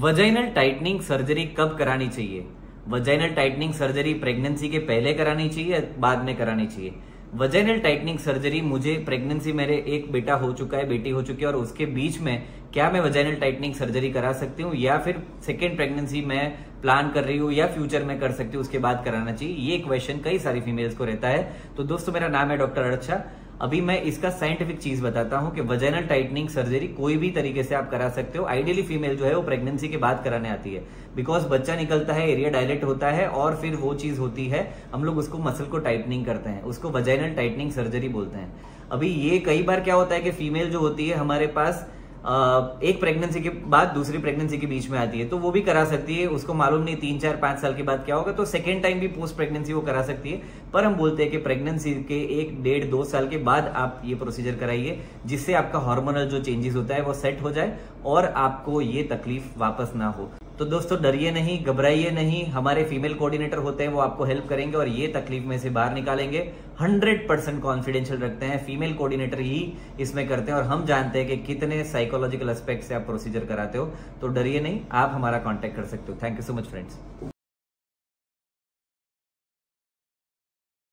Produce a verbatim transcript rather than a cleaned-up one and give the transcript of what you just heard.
Vaginal tightening surgery कब करानी चाहिए? वजाइनल टाइटनिंग सर्जरी प्रेगनेंसी के पहले करानी चाहिए या बाद में करानी चाहिए? वजाइनल टाइटनिंग सर्जरी मुझे प्रेगनेंसी, मेरे एक बेटा हो चुका है, बेटी हो चुकी है और उसके बीच में क्या मैं वजाइनल टाइटनिंग सर्जरी करा सकती हूँ या फिर सेकेंड प्रेगनेंसी मैं प्लान कर रही हूँ या फ्यूचर में कर सकती हूँ, उसके बाद कराना चाहिए? ये क्वेश्चन कई सारी फीमेल्स को रहता है। तो दोस्तों, मेरा नाम है डॉक्टर अरक्षा। अभी मैं इसका साइंटिफिक चीज बताता हूँ कि वजाइनल टाइटनिंग सर्जरी कोई भी तरीके से आप करा सकते हो। आइडियली फीमेल जो है वो प्रेगनेंसी के बाद कराने आती है, बिकॉज बच्चा निकलता है, एरिया डायलेट होता है और फिर वो चीज होती है, हम लोग उसको मसल को टाइटनिंग करते हैं, उसको वजाइनल टाइटनिंग सर्जरी बोलते हैं। अभी ये कई बार क्या होता है कि फीमेल जो होती है हमारे पास एक प्रेगनेंसी के बाद दूसरी प्रेगनेंसी के बीच में आती है, तो वो भी करा सकती है। उसको मालूम नहीं तीन चार पांच साल के बाद क्या होगा, तो सेकेंड टाइम भी पोस्ट प्रेगनेंसी वो करा सकती है। पर हम बोलते हैं कि प्रेगनेंसी के एक डेढ़ दो साल के बाद आप ये प्रोसीजर कराइए, जिससे आपका हार्मोनल जो चेंजेस होता है वो सेट हो जाए और आपको ये तकलीफ वापस ना हो। तो दोस्तों, डरिए नहीं, घबराइए नहीं, हमारे फीमेल कोऑर्डिनेटर होते हैं वो आपको हेल्प करेंगे और ये तकलीफ में से बाहर निकालेंगे। हंड्रेड परसेंट कॉन्फिडेंशियल रखते हैं, फीमेल कोऑर्डिनेटर ही इसमें करते हैं और हम जानते हैं कि कितने साइकोलॉजिकल एस्पेक्ट से आप प्रोसीजर कराते हो। तो डरिए नहीं, आप हमारा कॉन्टेक्ट कर सकते हो। Thank you so much friends.